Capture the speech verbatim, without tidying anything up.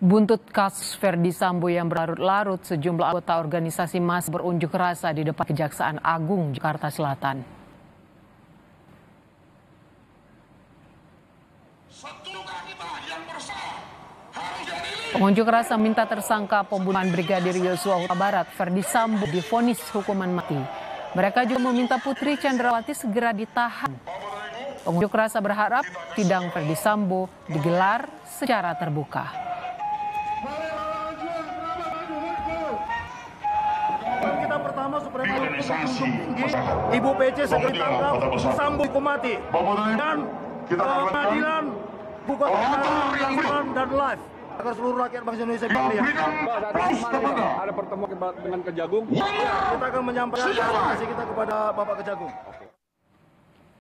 Buntut kasus Ferdy Sambo yang berlarut-larut, sejumlah anggota organisasi masih berunjuk rasa di depan Kejaksaan Agung Jakarta Selatan. Pengunjuk rasa minta tersangka pembunuhan Brigadir Yosua Hutabarat Ferdy Sambo divonis hukuman mati. Mereka juga meminta Putri Chandrawati segera ditahan. Pengunjuk rasa berharap sidang Ferdy Sambo digelar secara terbuka. Kita pertama Suprema Tinggi, Ibu P C segera ditangkap, Sambo hukum mati, dan pengadilan buka transparan dan live agar seluruh rakyat bangsa Indonesia bisa melihat. Ada pertemuan dengan Kejagung, kita akan menyampaikan aspirasi kita kepada Bapak Kejagung.